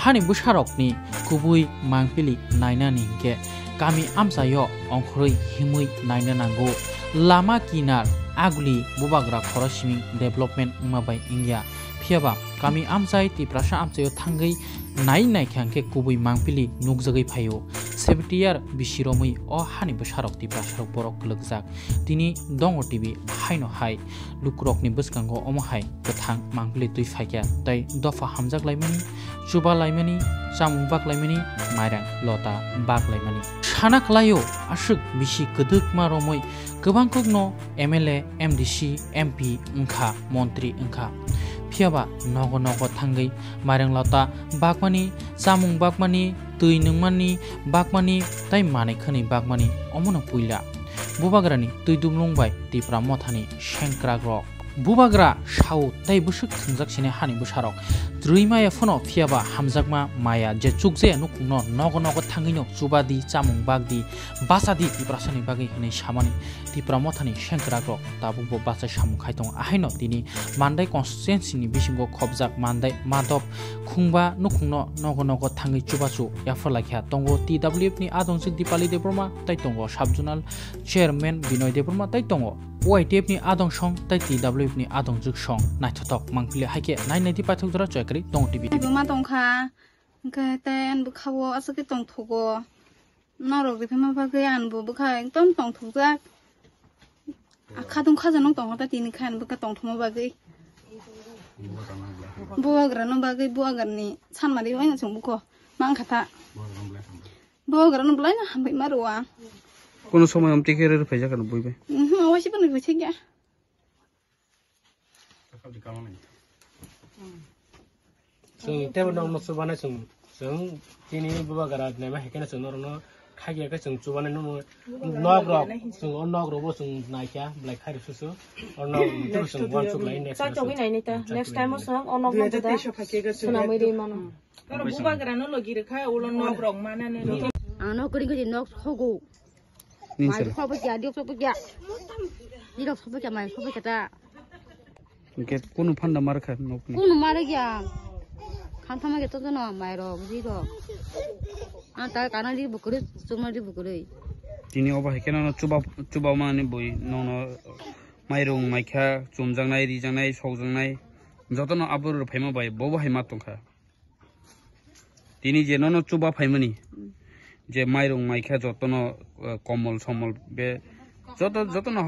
Hani busharokni kubui mangpili naina ningke kami amsayo ongkhoroi himui naina nango lama kinar aguli bubagra khorosimi development mabai ingia phiaba kami amsai ti prasha amsayo thangai nai nai khangke kubui mangpili nukjagai phayo 70 year bisiromui o hani busharokti prasha borok lugjak tini dongo tv haino hai lukrokni buskango omhai kathang mangpili tui phakya tai dofa hamjak laimani chuba laimani samung bak laimani mairang lota bak laimani sana klayo ashuk bisi keduk maromoi kobangkogno MLA MDC MP ongkha montri ongkha phiaba nogo nogo thangai mairang lota bakmani samung bakmani tui nungmani bakmani tai mane khani bakmani omono puila bubagrani tui dumlungbai tipra mothani shenkragro bubagra shau tai busuk khunjaksine hani busharok druimaya phono phiaba hamjakma maya je chukje nukno nogo nogo thangino chubadi chamung bagdi basadi tiprasani bagi hine samani tipra mothani shenkragro tabungbo bacha samung khaitong ahaino tini mandai constituency ni bisingo khobjak mandai madop khungba nukno nogo nogo thangi chubachu yafolakha tongo TWF ni adonjik dipali debroma tai tongo subjonal chairman binoy debroma tai tongo YTF ni adong song tai TWF ni adong juk song naithotok mangpili haike 990 pathok jora choikri tong TV ma tong kha ka ten bu khawo asake tong thugo naro bi phema ba ge an bu kha tong tong thuga akha tong kha janong tong ta tin khan bu ka tong thoma ba ge bu agra no ba ge bu agar ni chan mari hoina chung bu ko mang kha ta bu agra no blai na hambai marwa কোন সময় আমটি করে ফেজা কেন বইবে ওই সেপনে বইছে কি সকাল দিকে কামা নাই সো তেব নন সুবানা সং সং তিনি বাবা গরাত নাই মা কেন সং নরন খাগে কে সং চুবানা নন নগ রক সং নগ রব সং নাইকা ব্ল্যাক খারি সুসু নগ মিটু সং ওয়ান সং লাইন নেক্সট সং চবি নাই নেতা নেক্সট টাইম সং নগ মত দা সোনা মইরে মানো নর বাবা গরানো লগি রেখা ওল নগ রক মানা নে আনো করি করি নগ খগো mai khobakia diok khobakia diok khobakia mai khobakia ta get kono phanda mar kha no kono mare gya khantama ge to no mai ro buji ro a ta kanali bukuri sumari bukuri tini oba hekena no chuba chuba mane boi no no mai rong mai kha chumjangnai rijangnai sokjangnai jotono abur phaima bai bobo haima tongkha tini je no no chuba phaimani je mairung maikha jotono komol somol be jotono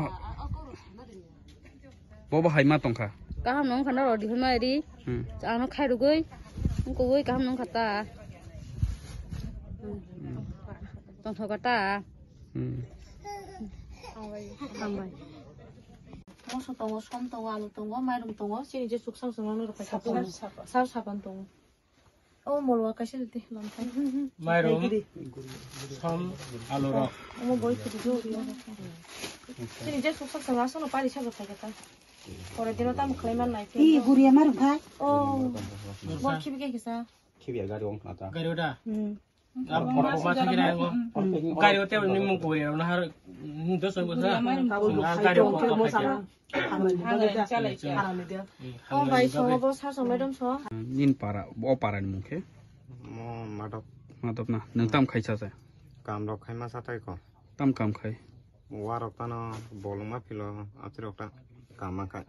boba haima tongkha kaham nong khana rodi hima ri ano khai rugoi ko goi kaham nong khata tong thogata ambai moso tongo som tongo alu tongo mairung tongo sini je suksang sono ro kha sar sapan tongo ओ मोलवा कैसे देते हम मायरो हम आलोरा हम बोल के जो तेरे जे सुख समास न पाली सब खाएगा और दिन तक खलेमन नहीं के ई गुरिया मार भा ओ बोल के के सा केबिया गाड़ी ओं खाता गाड़ीटा अब फोटो पास के रहेंगे गाड़ीते निम को है ना हर 10 को सा गाड़ी को सा nin para o para ni mukhe mo madop na nang tam khaisa sa kam rok khaima satai ko tam kam khai warok tano boluma philo atirok ta kama kha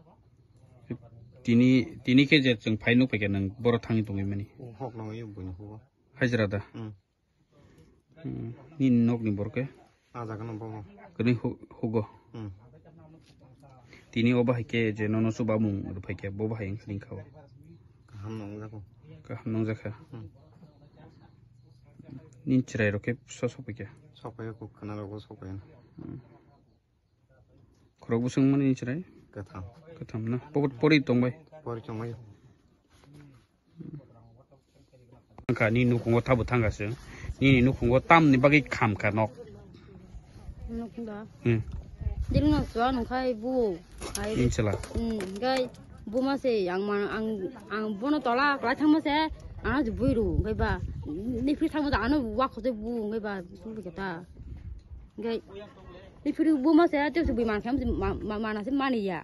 tini tini ke je chung phainuk peke nang bor thangi tongi mani hok nang yu bun ho hajra da nin nok ni bor ke aja kan bo kini hogo tini oba hike je nono suba mung ru phike boba hing sling khaw kaham nong jakha nin chirai roke sosopike sopayo ko khana rogo sopayo khorok busung mani nin chirai katham katham na pobot pori tongbai pori chongai ka ni nu kongo tabu thangasu ni nu kongo tam ni bagi kham ka nok nok da din no swa no khai bu ai chala gai buma se yangman ang bono tola kala thang ma se ana buiru gai ba ni phir thang ma ana wa khose bu gai ba su ke ta gai ni phir buma se te su bi man kham ma na se mani ya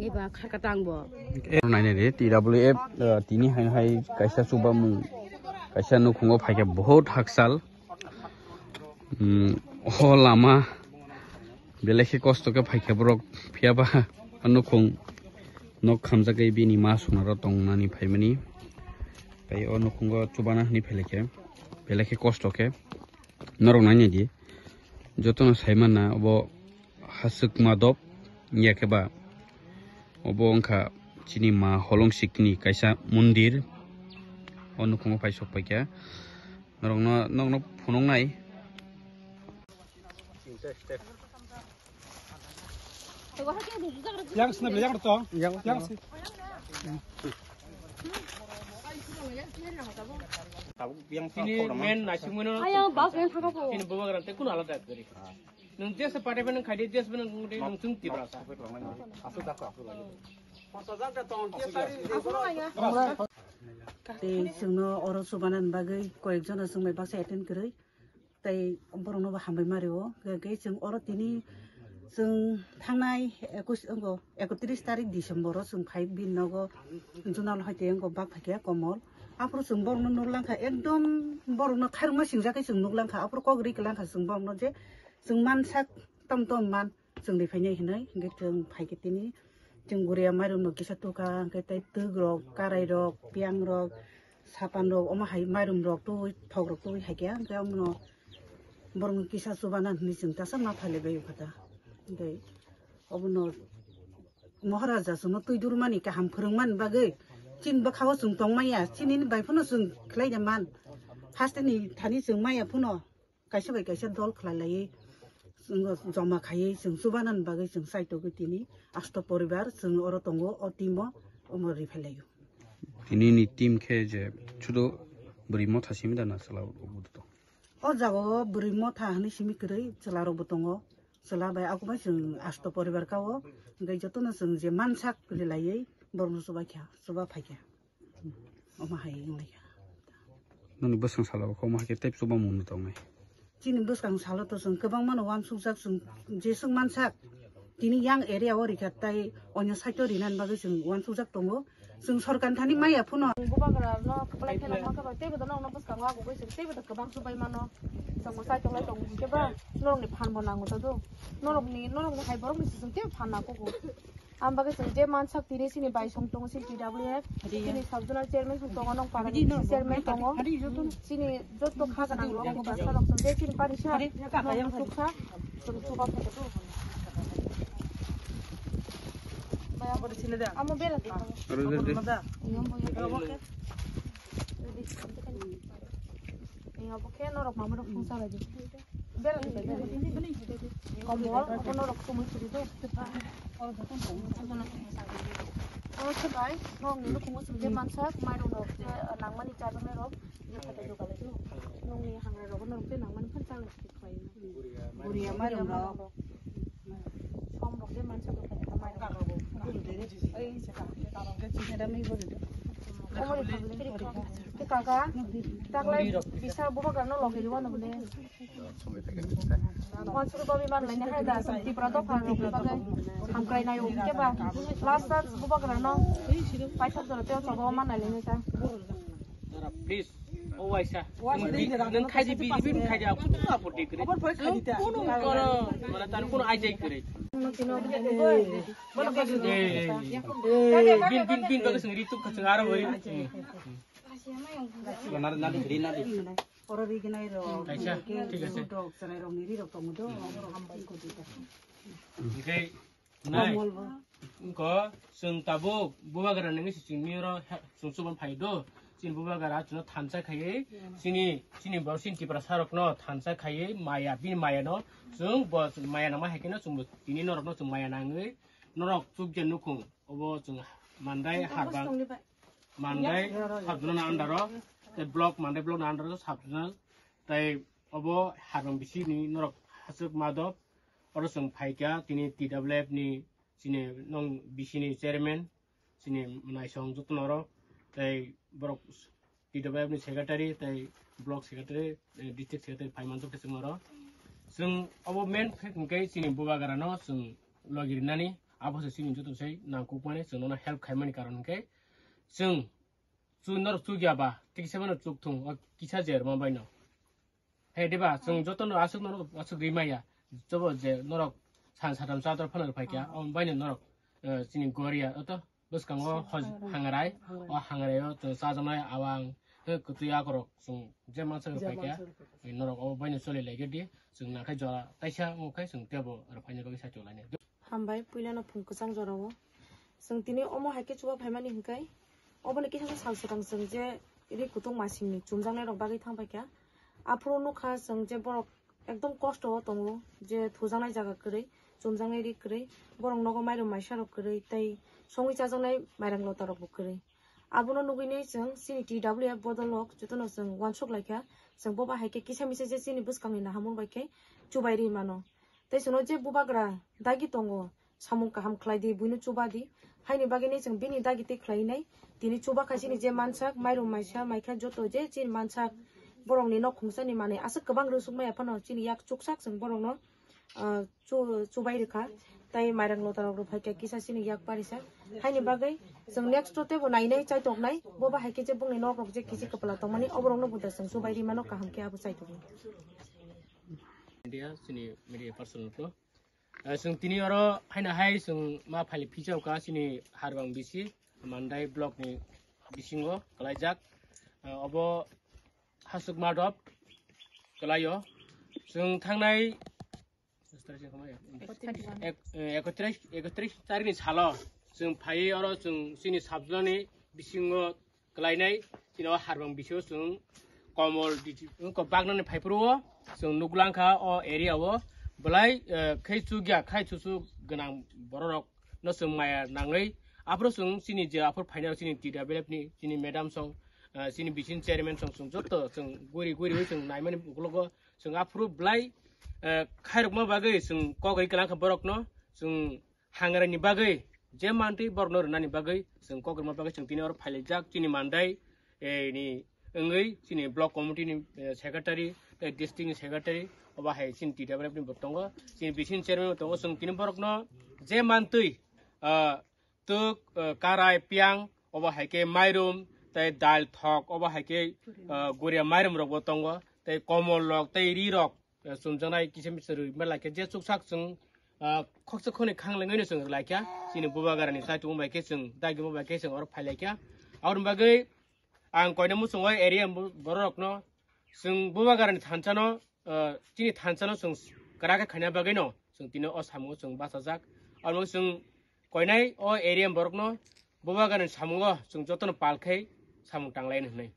gai ba kha ka tang bo nai ne TWF tini hai hai kaisa suba mu kaisa nukhungo phaike bahut haksal o lama beleki kosto ke phaike borok phiaba nukhung nok khamjakai bini ma sunaro tongnani phaimani pai o nukhungo chubana ni pheleke beleki kosto ke noronani di jotono saimana obo hasuk madob yakeba obo onka chini ma holong sikni kaisa mundir অনুকম পাই সব পাইকা নরং নগ্ন ফনং নাই Sungno orang subanan bagai koyekjono sungmai basa eten kerei, tai omporono bahambai mario, gagai sung orang tini sung tanai ekus engko ekutris tarik Desember sung kai bin nago junal hati engko bak pakai komol, apro sung borno nulang ka ekdom borno karma sing jakai sung nulang ka apro kogri kelang ka sung borno je sung man sak tom tom man sung dipanya hinai gagai sung pakai tini. Cengguria maru no kisah tu ka kita itu grog karai grog piang grog sapan grog oma hai maru grog tu thog grog tu haikian kaya umno borong kisah subanan ni cinta sama thale bayu kata, jadi umno maharaja suno tu jurumani kaham kerungman bagai cin bakhawa sung tong maya cin ini bayi puno sung kelai jaman haste ni thani sung maya puno kaisa bayi kaisa dol kelalai Joma kaye sung subanan bagai sung saito gitini asto poribar sung orotongo otimo omori phelayo ini ni tim kheje chudo burimo thasimida na salao obuto o jago burimo thahani simikrai chalaro butongo salabai akuba sung asto poribar kao ngai jotona sung je mansak lilaye borno suba kya suba phakya oma hai ngaya noni basang salao ko ma ke type suba munu tongai Cini buskang salut tosung kebang mana wan suksak sung jesung mansak. Cini yang area wari katai onyo saito rinan bagai sung wan suksak tongo sung sorkan tani maya puno. Am bagai saja mansak tiri sini bayi song tong sini TWF sini sabjuna chairman song tong orang para chairman tongo sini jodoh khasa nang log kita salam saja sini parisha nang suksa sumpah betul. Maya pada sini dah. Amu berat. Ingat pakai norok mama norok fungsa lagi. Berat. Kamu orang aku norok semua sini tu. Orang datang semua nak fungsa. Orang sebaik, orang ni tu kumus dia mansak, main norok dia nang mani cari norok dia kata juga betul. Norok ni hang norok norok dia nang mani pun cari sekali. Buria main norok. Om norok dia mansak tu kata main norok. Eh, cakap. Cakap dah main norok. Kamu lihat. Kakak, tak lagi bisa buka karena lokasi mana boleh. Maksud kami mana lainnya ada seperti produk harga berbagai angkai naik. Keba, last saat buka karena pasar terutama coba mana lainnya sah. Please, oh Aisyah, dengan kaji bibir kaji aku tu apa dikira? Kuno kalau malah tanpa kuno aja dikira. Mana kaji? Bin bagus sendiri tu kecengarang beri. Benar nadi green nadi. Orang begini orang. Aisyah, tiga set. Senai orang ni orang tamu tu orang hambai kau tu. Okay, naik. Engkau sung tabu buat kerana ni sini orang sungsuban paydo. Sini buat kerana cina thansa kaya. Sini baru sini perasarok no thansa kaya maya bin maya no sung bos maya nama hekina sung ini orang no sung maya nangai orang subjen nukung. Obo sung mandai harbang. Mandai sabjuna na andaro, tay blok na andaro sabjuna, tay obo harum bisi ni norok hasuk madop, orosung paikya tini TWF ni sini nong bisi ni chairman, sini naisong jut norok, tay blok TWF ni secretary, tay blok secretary, district secretary paiman jut kesung norok, sung obo main fact mungkin sini buka karena sung lagi nani, apa sih sini jut usai, na kupane sung nona help kaiman karena mungkin. Sung 주너 주기야봐 택시만은 쭉통 기차제로 만바이노 해디바 정조던 아석너로 아석리마야 저거 이제 너럭 산 사람 사들 파는 거야 엄바이는 너럭 지닌 거리야 어떠 너스강어 항아라이 항아래요 저 사자마야 아왕 그 뒤야거로 좀 제만서 거야 이 너럭 엄바이는 소리 내게디 좀 나가 줘 다시야 오케이 좀 대보 파는 거기 사줄라네 함바이 뿌려나 풍크상 저러고 성티니 어머 할게 주고 발만 힘까이 어머니께 항상 상수강성제 이리 구동 마십니 중장래 럭박이 탕박이야 앞으로 녹화 성제 버럭 액동 꼬스토 동로 이제 도장내 자가 그래 중장래리 그래 버럭 너거 마이름 마샤로 그래 따이 송이 자정내 마이랑 로따로 그래 아부노 녹이네 정 CDWF 버들럭 주도노 정 원촉 라이카 정 보바 할게 기차미세 제 신이 부스강이나 하문 바이케 주바이리 마노 대신에 제 보바그라 다기 동고 사문 가함 클라이디 부이노 주바디 하이니 바게니 정 비니 다기 때 클라이네 তিনি চোবা খাইছিনি যে মানসাক মাইরম মাইসা মাইখা যত যে চিন মানসাক বরংনি ন খুংসানি মানে আসে গোবাং রসুকমাই আফানো চিনি এক চুকসাক जों বরং ন চোবাই রেখা তাই মাইরাং লতারক রফাইকা কিসাছিনি এক পারিসা হাইনি বাগৈ जों নেক্সট তে বনাইনাই চাইতকনাই ববা হাইকে যে বংনি নক যে কিসি কপলা তমানি অবরং ন বুদা जों চোবাই রি মানো কাহামকে আবু চাইতক ইন্ডিয়া চিনি মিডিয়া পার্সোনাল ফ্লো जों তিনি অর হাইনা হাই जों মা ফালি ফিজাও কা চিনি হারবাং বিসি Mandai blog ni bisingo kalajak obo hasuk madop kalayo sung thangnai 31 tarini salo sung phai aro sung sini sabjani bisingo kalainai sino harbang bisyo sung komol ko bagnani phaipro sung nuglangkha o area o blai khaitugya khaichusu ganang bororok no sung maya nangai Apro sung sini je apro final sini tidak belap ni sini madam song sini bisin chairman song sung joto sung guri guri we sung naimani uklogo sung apro blai khairokma bagai sung kogai kalang borok no sung hangara ni bagai je manti bornor nani bagai sung kogrma bagai sung tini or phale jak sini mandai ni engai sini block committee ni secretary district secretary oba hai sini tidak belap ni botongo sini bisin chairman botongo sung tini borok no je mantui tuk karai piang oba haike mairum tai dal thok oba haike goria mairum rok botongo tai komol lok tai ri rok sumjanai kisemisru melake je chuksak chung khokse khone khanglengai sung lakia sini bubagarani saitu maike chung dagi maike chung or phailakia aur bagai ang koina musungoi area borok no sung bubagarani thanchano tini thanchano sung karaka khania bagai no sung tino osamu sung basajak aur sung Koinai o area borokno bobagan samungo sung jotono palkhai samung tanglain hnai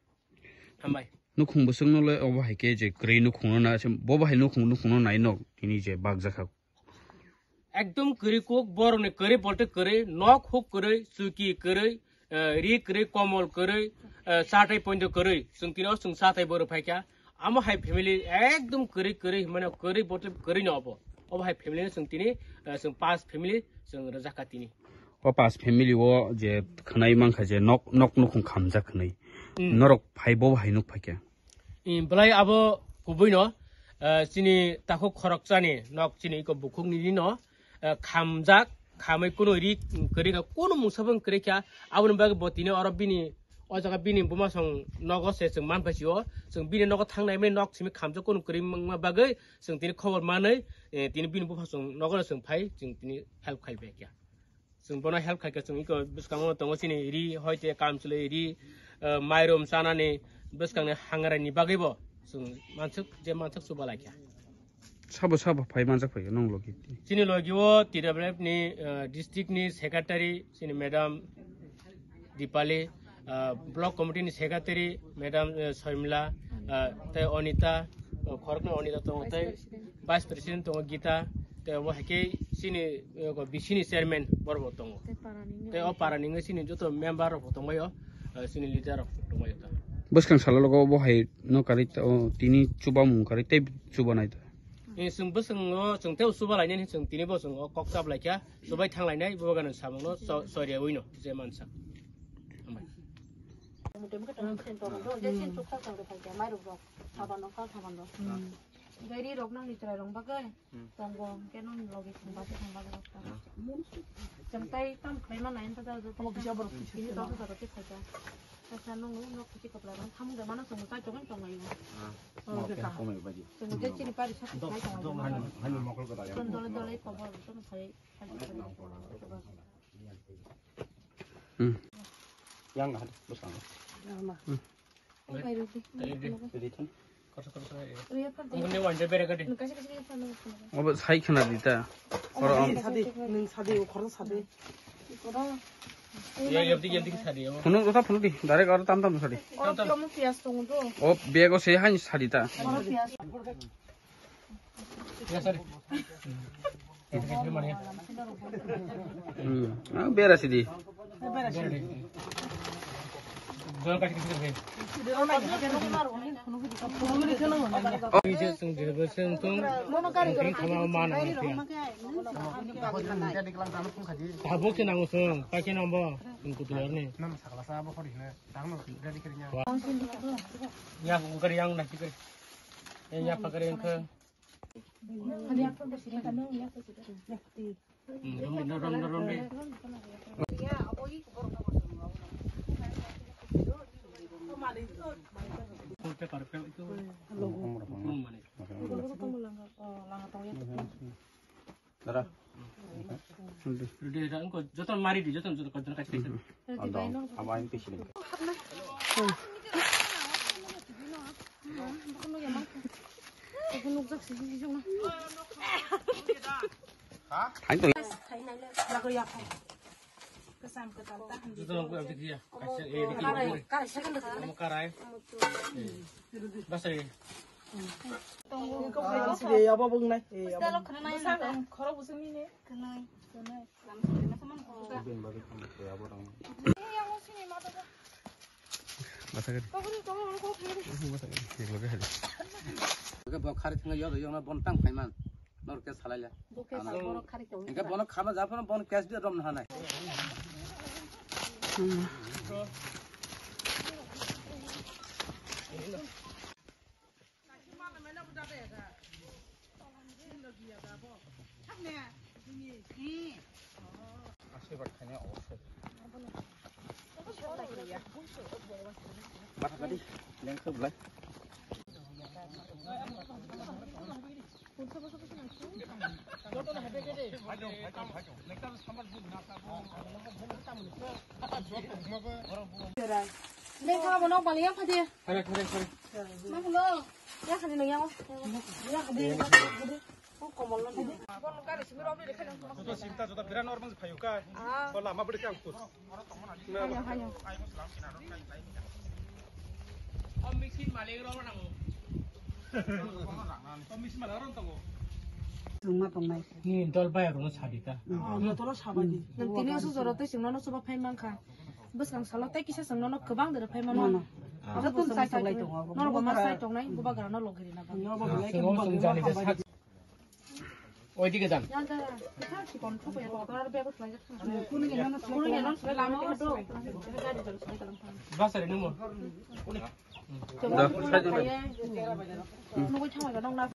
hambai nukhung busungno le oba haike je grey nukhung na sem boba hai nukhung nukhung nai nok tini je bagjakha ekdom kuri kok borone kore bolte kore nok huk kore suki kore ri kore komol kore satai pondo kore sung tino sung satai bor phaika am hai family ekdom kuri kuri mane kore botle kore no obo oba hai family sung tini sung pas family जों रजाखातिनि पास फैमिली वो जे खनाय मांखा जे नक नक नखं खामजा खनै नरक फाइबो हायनु फाके इ बलाय आबो गुबैनो सिनि ताखौ खरकजानि नक सिनि इखौ बुखुंनि दिन खामजा खामै कुनु रि करिगा कुनु मुसाबं करिखा आबोन बाग बतिनि अरबिनि अजागा बिनि बुमासं नगसे जों मानफासियो जों बिनि नग थांनायमै नक सिमि खामजा कुनु करि मांगमा बागै जों तिनि खबर मानै तिनि बिनि बुफासं नगर जों फाय जों तिनि हेल्प खाइबाय क्या जों बना हेल्प खाइखा जों इखो बिसकांगो दङ सिनि रि हयते कामसुलै रि माइरम सानानि बिसकांगनि हांगरानि बागैबो जों मानसुक जे मानसुक सुबाला क्या साबो साबो फाय मानजा फाय नंलगि सिनि लगियो तिराब्रेबनि डिस्ट्रिक्टनि सेक्रेटारि सिनि मेडाम दिपाली ब्लॉक कमिटी नि सेक्रेटरी मैडम शर्मिला तय अनिता खरकनो अनिता तय वाइस प्रेसिडेंट तंग गीता तय वो हके सिनि बिसिनि चेयरमैन बरबो तंग तय अ पारानिङै सिनि जतो मेंबर रबो तंगयो सिनि लीडर रबो तंगयो बसखां साला लगो बो हाय न कारि तिनि चुबा मुं कारि तय चुबा नाय ए जों बसङो जों तय चुबा लायनाय जों तिनि बसङो ककसाब लायखा सबाय थां लायनाय बगान सामनो सरिया उइनो जे मानसा 분홍 도사 분홍이 나래 가로 땀땀 사리. 비에고 세한 사리다. 베라시디.